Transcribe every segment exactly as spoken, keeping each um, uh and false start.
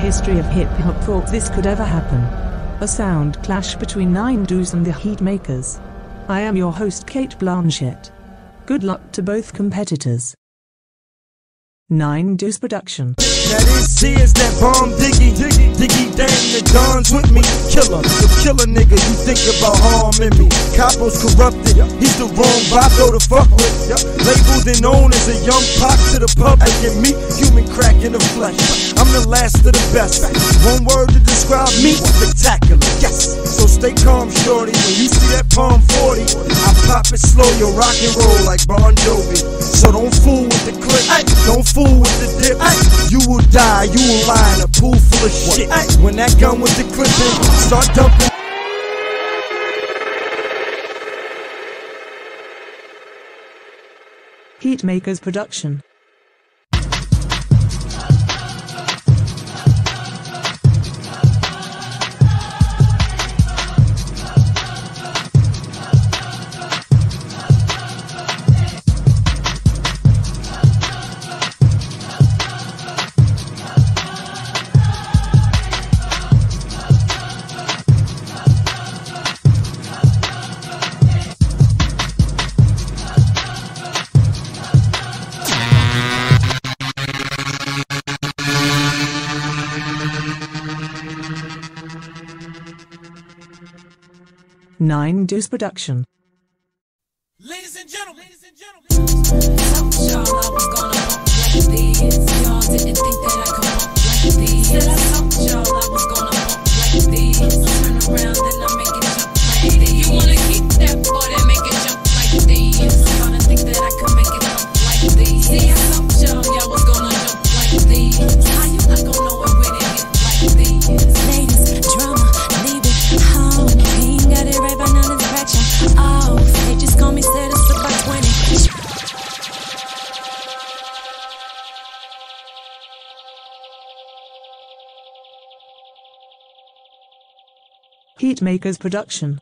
history of hip-hop thought this could ever happen. A sound clash between nine Duice and the Heatmakerz. I am your host Cate Blanchett. Good luck to both competitors. nine Duice production. Now this is that bomb diggy, diggy, diggy, damn the John's with me. Killer, the killer nigga, you think about harming me. Capo's corrupted, he's the wrong vato to fuck with. Labeled and known as a young pop to the pub. I get meat, human crack in the flesh. I'm the last of the best. One word to describe me, spectacular, yes. So stay calm, shorty, when you see that Palm forty. I pop it slow, you'll rock and roll like Bon Jovi. So don't fool with the clip, don't fool with the dip. You will die, you will lie in a pool full of shit. When that gun with the clip in, start dumping. Heatmakerz production. nine Duice production. Ladies and gentlemen, ladies and gentlemen. Told y'all I was gonna rock like this. Y'all didn't think that I could rock like this. Said I told y'all I was gonna rock like this. Turn around and I make it jump like this. You wanna keep that boy that make it jump like this. Y'all didn't think that I could make it jump like this. See, I told y'all y'all was gonna jump like this. How you not gonna know it when it gets like this? Ladies, drama, leave it home. He ain't got it right. Oh, they just call me status about twenty. Heatmakerz production.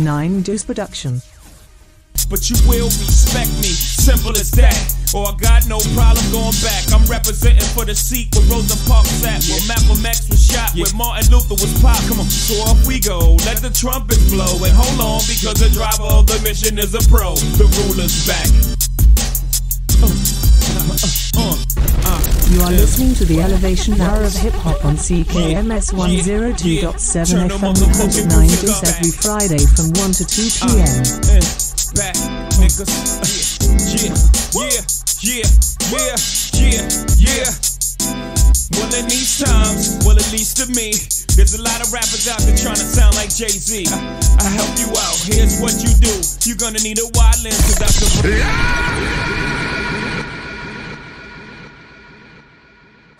nine Duice production. But you will respect me, simple as that. Or I got no problem going back. I'm representing for the seat where Rosa Parks at, where Malcolm X was shot, where Martin Luther was popped. Come on, so up we go, let the trumpets blow. And hold on, because the driver of the mission is a pro. The ruler's back. Uh, uh, uh, uh. You are listening to the Elevation Hour of Hip-Hop on C K M S one oh two point seven F M with nine Duice every Friday from one to two p m Back, niggas. Yeah, yeah, yeah, yeah, yeah, yeah. Well, in these times, well, at least to me, there's a lot of rappers out there trying to sound like Jay-Z. I, I help you out. Here's what you do. You're gonna need a wide lens because I can... Yeah!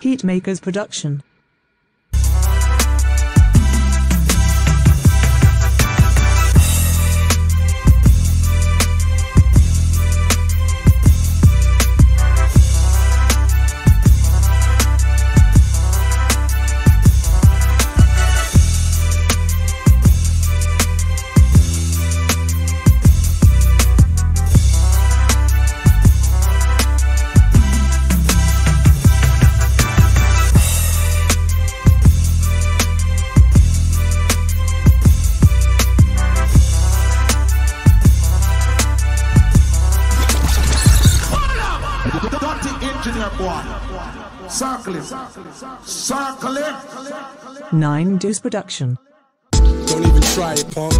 Heatmakerz production. nine Duice production. don't even try it, punk.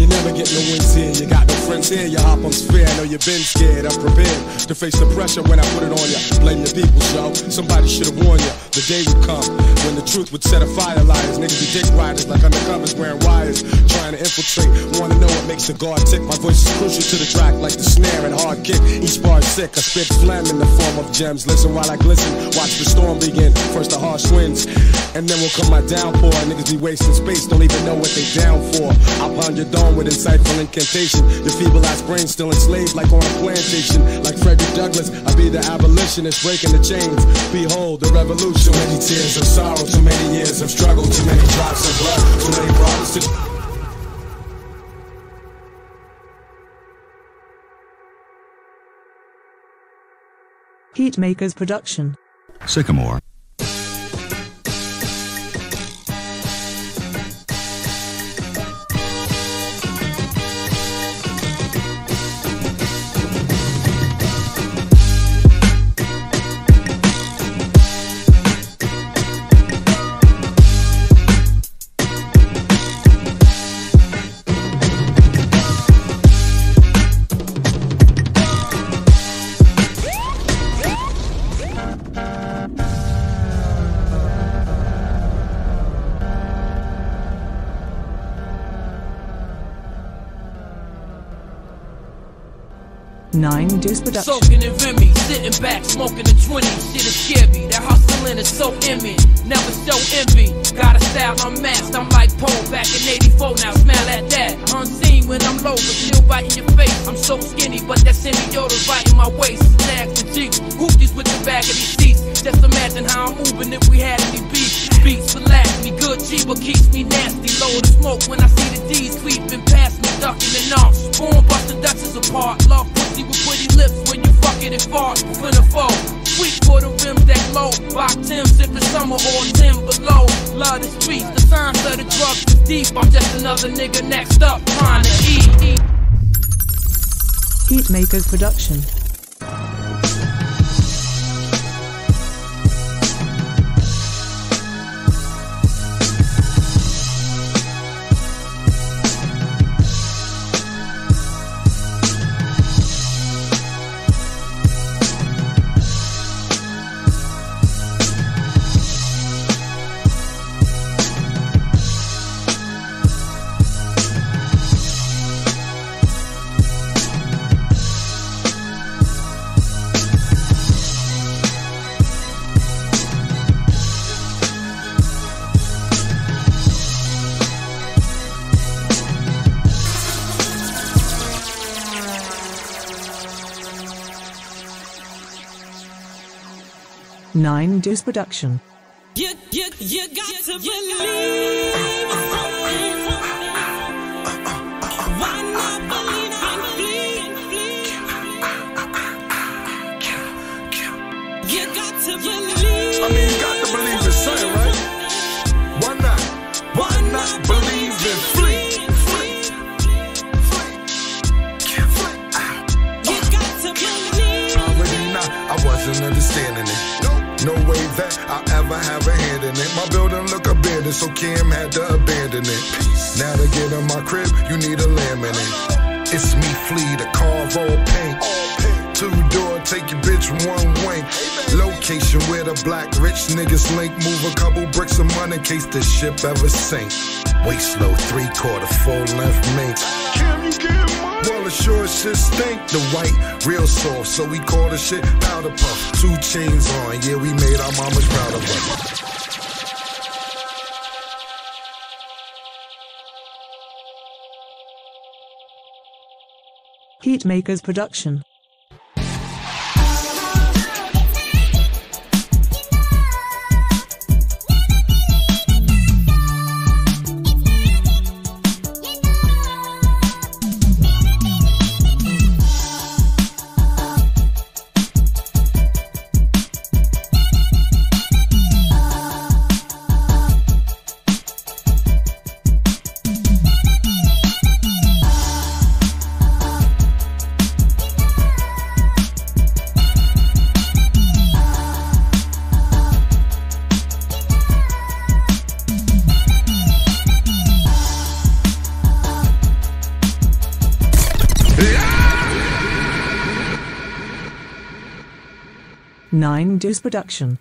You never get no wins here, you got no friends here. You hop on sphere, I know you've been scared. I'm prepared to face the pressure when I put it on ya. Blame the people, yo, somebody should've warned ya. The day would come when the truth would set a fire. Liars, niggas be dick riders like undercovers wearing wires, trying to infiltrate, wanna know what makes a guard tick. My voice is crucial to the track like the snare and hard kick. Each bar is sick, I spit phlegm in the form of gems. Listen while I glisten, watch the storm begin. First the harsh winds, and then will come my downpour. Niggas be wasting space, don't even know what they down for. I pound your dome with insightful incantation. Your feeble-ass brain still enslaved like on a plantation. Like Frederick Douglas, I be the abolitionist breaking the chains. Behold the revolution. Too many tears of sorrow, too many years of struggle, too many drops of blood, too many problems to... Heatmakerz production. Sycamore. nine Duice production. Soaking in Remy, sitting back, smoking the twenty. Shit is scary, that hustling is so in me. Never show envy, got a style unmasked. I'm like Paul back in eighty-four, now smell at that. Unseen when I'm low, but still biting your face. I'm so skinny, but that semi-yoda's biting my waist. Snags and cheeks, hoopties with the back of these seats. Just imagine how I'm moving if we had any beats. Beats relax me, good G, but keeps me nasty. Low the smoke when I see the D's sweeping past me, ducking and off. Spoon busting ducks apart, love pussy with pretty lips when you fuck it and fart. When a foe, sweet for the rims that glow. Rock Tim's if the summer or ten below. Love the streets, the signs of the drugs is deep. I'm just another nigga next up, trying to eat. Heatmakerz production. nine Duice production. You, you, you got to believe in something. Why not believe and flee? You got to believe. I mean, you got to believe in something, right? Why not? Why not believe and flee? You got to believe. Already not, I wasn't understanding it. No way that I ever have a hand in it. My building look abandoned, so Kim had to abandon it. Now to get in my crib, you need a laminate. It's me, Flea, the carve all paint. Two-door, take your bitch one wink. Location where the black rich niggas link. Move a couple bricks of money in case this ship ever sink. Waist low, three-quarter, full-length minks. Can you get money? Well, the sure shit stink. The white, real soft, so we call the shit powder puff. Two chains on, yeah, we made our mamas proud of us. Heatmakerz production. nine Duice production.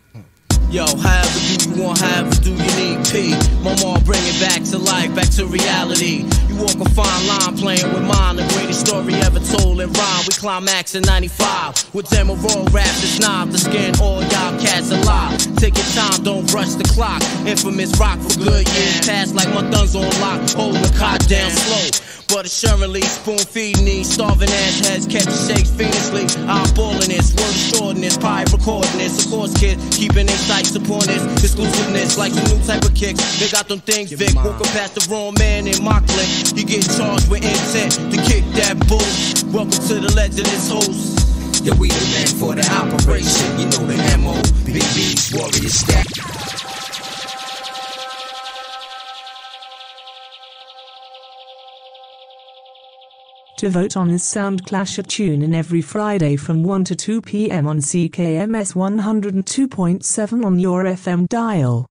Yo, however you want, however do you need P. My mom bring it back to life, back to reality. You walk a fine line playing with mine. The greatest story ever told in rhyme. We climax in ninety-five with them a raw rap that's knob to skin all y'all cats alive. Take your time, don't rush the clock. Infamous rock for good years past like my thumbs on lock. Hold the cot down slow, but assuredly, spoon feeding these starving ass heads, catching shakes fiendishly. I'm balling this, word shorting this, pie recording this. Of course, kid, keeping their sights upon this. Exclusiveness, like some new type of kicks. They got them things, Vic. Walking past the wrong man in my clique. You get charged with intent to kick that bull. Welcome to the legend's host. Yeah, we the man for the operation. You know the M O. B B's warrior stack. To vote on his Sound Clash, at tune in every Friday from one to two P M on C K M S one oh two point seven on your F M dial.